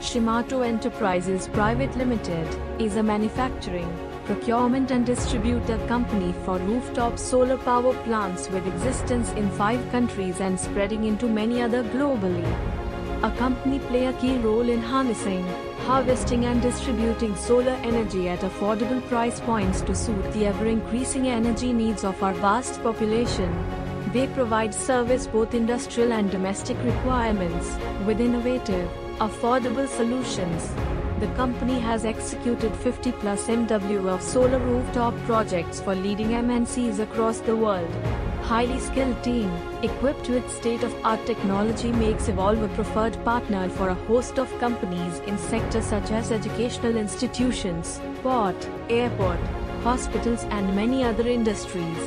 Shimato Enterprises Private Limited is a manufacturing, procurement and distributor company for rooftop solar power plants with existence in 5 countries and spreading into many other globally. A company plays a key role in harnessing, harvesting and distributing solar energy at affordable price points to suit the ever-increasing energy needs of our vast population. They provide service both industrial and domestic requirements, with innovative, affordable solutions. The company has executed 50+ MW of solar rooftop projects for leading MNCs across the world. Highly skilled team, equipped with state-of-art technology, makes Evolve a preferred partner for a host of companies in sectors such as educational institutions, port, airport, hospitals and many other industries.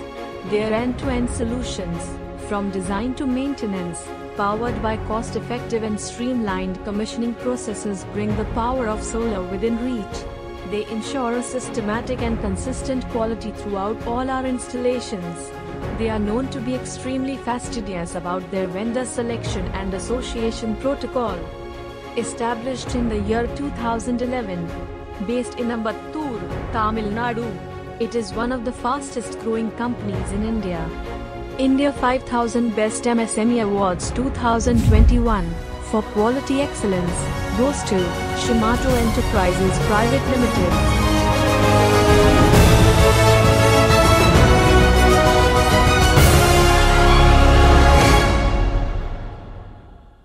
Their end-to-end solutions, from design to maintenance, powered by cost-effective and streamlined commissioning processes, bring the power of solar within reach. They ensure a systematic and consistent quality throughout all our installations. They are known to be extremely fastidious about their vendor selection and association protocol. Established in the year 2011, based in Ambattur, Tamil Nadu, it is one of the fastest-growing companies in India. India 5000 Best MSME Awards 2021 for Quality Excellence goes to Shimato Enterprises Private Limited.